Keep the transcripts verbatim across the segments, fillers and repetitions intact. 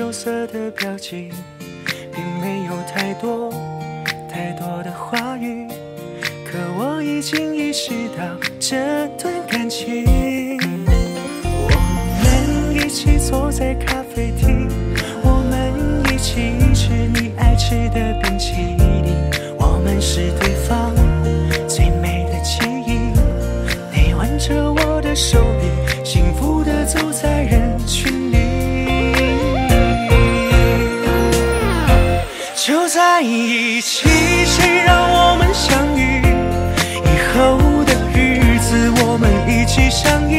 羞涩的表情，并没有太多太多的话语，可我已经意识到这段感情。我们一起坐在咖啡厅，我们一起吃你爱吃的冰淇淋，我们是对方最美的记忆。你挽着我的手臂，幸福地走在人群里。 就在一起，谁让我们相遇？以后的日子，我们一起相依。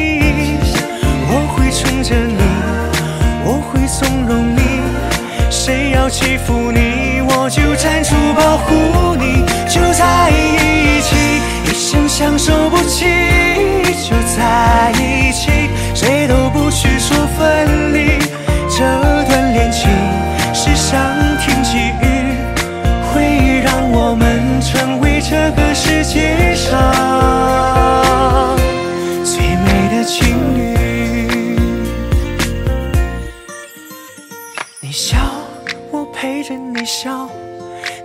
我会宠着你，我会纵容你，谁要欺负你，我就站出保护你。就在一起，一生相守不弃。就在一起，谁都不许说分离。这段恋情是上天给予。 我们成为这个世界上最美的情侣。你笑，我陪着你笑；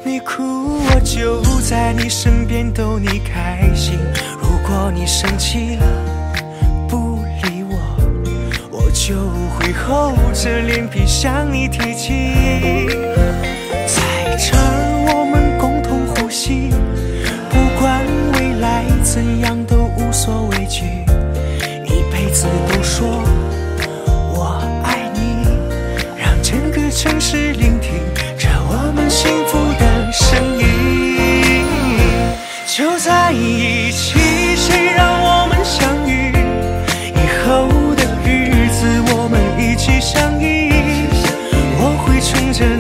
你哭，我就在你身边逗你开心。如果你生气了不理我，我就会厚着脸皮向你提起。在这。 不管未来怎样都无所畏惧，一辈子都说我爱你，让整个城市聆听着我们幸福的声音。就在一起，谁让我们相遇？以后的日子我们一起相依。我会宠着你，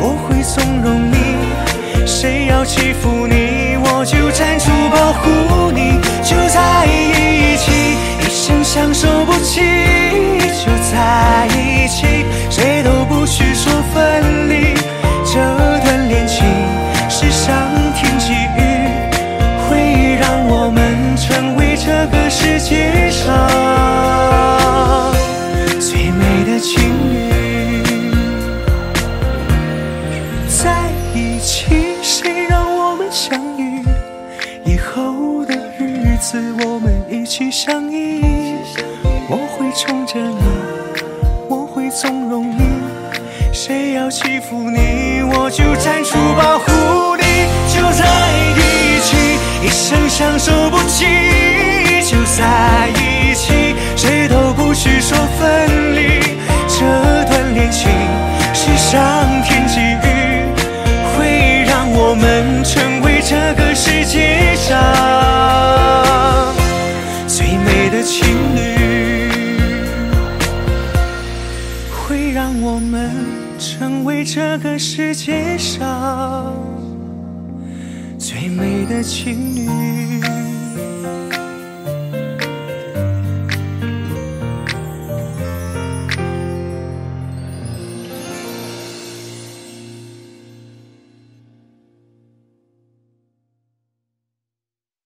我会纵容你。 谁要欺负你，我就站出保护你。就在一起，一生相守不弃。就在一起，谁都不许说分离。这段恋情是上天给予，会让我们成为这个世界上最美的情侣。在一起。 我们一起相依，我会宠着你，我会纵容你，谁要欺负你，我就站出保护你。就在一起，一生相守不弃；就在一起，谁都不许说分离。这段恋情是上天给予，会让我们成为这个世界上。 情侣会让我们成为这个世界上最美的情侣。